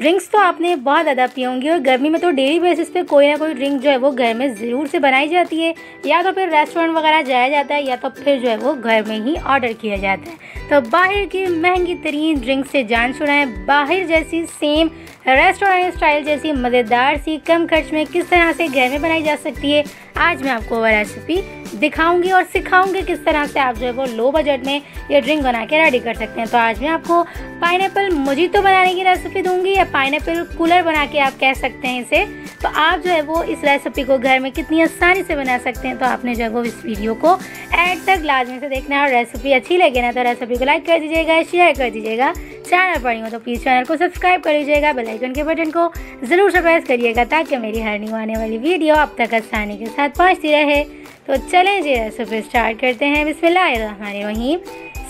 Drinks तो आपने बहुत ज़्यादा पी होंगी और गर्मी में तो डेली बेसिस पे कोई ना कोई ड्रिंक जो है वो घर में ज़रूर से बनाई जाती है, या तो फिर रेस्टोरेंट वगैरह जाया जाता है या तो फिर जो है वो घर में ही ऑर्डर किया जाता है। तो बाहर की महंगी तरीन ड्रिंक्स से जान छुड़ाएं। बाहर जैसी सेम रेस्टोरेंट स्टाइल जैसी मज़ेदार सी कम खर्च में किस तरह से घर में बनाई जा सकती है, आज मैं आपको वह रेसिपी दिखाऊंगी और सिखाऊंगी किस तरह से आप जो है वो लो बजट में ये ड्रिंक बना के रेडी कर सकते हैं। तो आज मैं आपको पाइनएप्पल मोजितो बनाने की रेसिपी दूंगी, या पाइनएप्पल कूलर बना के आप कह सकते हैं इसे। तो आप जो है वो इस रेसिपी को घर में कितनी आसानी से बना सकते हैं, तो आपने जो है वो इस वीडियो को एंड तक लाजमी से देखना है और रेसिपी अच्छी लगे ना तो रेसिपी को लाइक कर दीजिएगा, शेयर कर दीजिएगा। चैनल पर हो तो प्लीज़ चैनल को सब्सक्राइब कर लीजिएगा, बेल आइकन के बटन को ज़रूर से प्रेस करिएगा ताकि मेरी हर न्यू आने वाली वीडियो आप तक आसानी के साथ पहुँचती रहे। तो चलें जी रेसिपी स्टार्ट करते हैं। बिस्मिल्लाहिर्रहमानिर्रहीम।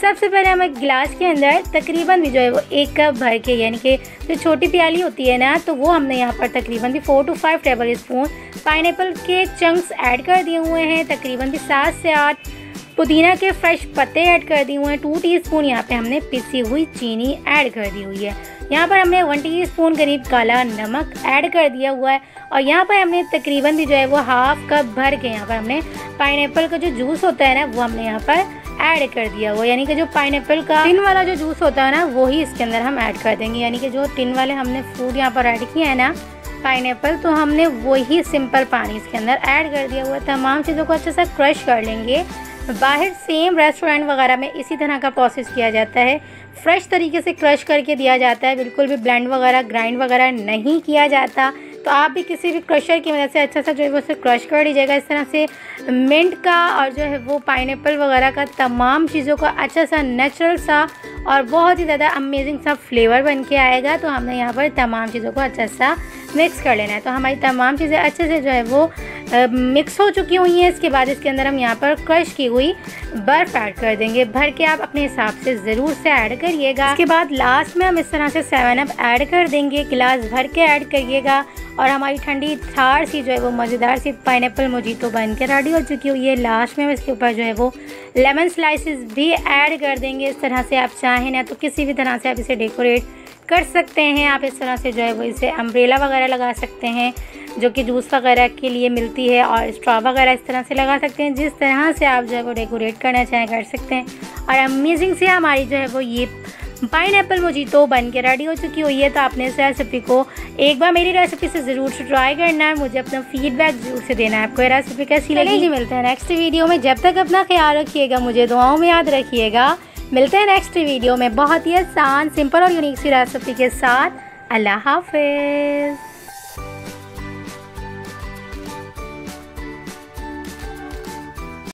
सबसे पहले हम एक गिलास के अंदर तकरीबन भी जो है वो एक कप भर के, यानी कि जो छोटी प्याली होती है ना, तो वो हमने यहाँ पर तकरीबन भी 4 to 5 टेबल स्पून पाइनएप्पल के चंक्स ऐड कर दिए हुए हैं, तकरीबन भी 7 से 8 पुदीना के फ्रेश पत्ते ऐड कर दिए हुए हैं, 2 टीस्पून यहाँ पे हमने पिसी हुई चीनी ऐड कर दी हुई है, यहाँ पर हमने 1 टीस्पून करीब काला नमक ऐड कर दिया हुआ है, और यहाँ पर हमने तकरीबन भी जो है वो हाफ कप भर के यहाँ पर हमने पाइनएप्पल का जो जूस होता है ना वो हमने यहाँ पर ऐड कर दिया हुआ, यानी कि जो पाइनएप्पल का टिन वाला जो जूस होता है ना वो ही इसके अंदर हम ऐड कर देंगे, यानी कि जो टिन वाले हमने फ्रूट यहाँ पर ऐड किए हैं ना पाइनएप्पल, तो हमने वही सिंपल पानी इसके अंदर ऐड कर दिया हुआ है। तमाम चीज़ों को अच्छे से क्रश कर लेंगे। बाहर सेम रेस्टोरेंट वगैरह में इसी तरह का प्रोसेस किया जाता है, फ्रेश तरीके से क्रश करके दिया जाता है, बिल्कुल भी ब्लेंड वगैरह ग्राइंड वगैरह नहीं किया जाता। तो आप भी किसी भी क्रशर की मदद से अच्छा सा जो है वो उसे क्रश कर लीजिएगा। इस तरह से मिंट का और जो है वो पाइनएप्पल वगैरह का तमाम चीज़ों का अच्छा सा नेचुरल सा और बहुत ही ज़्यादा अमेजिंग सा फ्लेवर बन के आएगा। तो हमने यहाँ पर तमाम चीज़ों को अच्छा सा मिक्स कर लेना है। तो हमारी तमाम चीज़ें अच्छे से जो है वो मिक्स हो चुकी हुई हैं। इसके बाद इसके अंदर हम यहाँ पर क्रश की हुई बर्फ़ ऐड कर देंगे, भर के आप अपने हिसाब से ज़रूर से ऐड करिएगा। इसके बाद लास्ट में हम इस तरह से 7 अप ऐड कर देंगे, गिलास भर के ऐड करिएगा, और हमारी ठंडी थार सी जो है वो मज़ेदार सी पाइनएप्पल मोजितो बन के रेडी हो चुकी हुई है। लास्ट में हम इसके ऊपर जो है वो लेमन स्लाइसेस भी ऐड कर देंगे। इस तरह से आप चाहें ना तो किसी भी तरह से आप इसे डेकोरेट कर सकते हैं। आप इस तरह से जो है वो इसे अम्ब्रेला वगैरह लगा सकते हैं जो कि जूस वगैरह के लिए मिलती है, और स्ट्रॉ वगैरह इस तरह से लगा सकते हैं। जिस तरह से आप जो है वो डेकोरेट करना चाहें कर सकते हैं। और अमेजिंग से हमारी जो है वो ये पाइनएप्पल मोजितो बन के रेडी हो चुकी हुई है। तो आपने इस रेसिपी को एक बार मेरी रेसिपी से ज़रूर ट्राई करना है, मुझे अपना फीडबैक ज़रूर से देना है आपको ये रेसिपी कैसी लगी। जी मिलते हैं नेक्स्ट वीडियो में, जब तक अपना ख्याल रखिएगा, मुझे दुआओं में याद रखिएगा। मिलते हैं नेक्स्ट वीडियो में बहुत ही आसान, सिंपल और यूनिक सी रेसिपी के साथ। अल्लाह हाफिज़।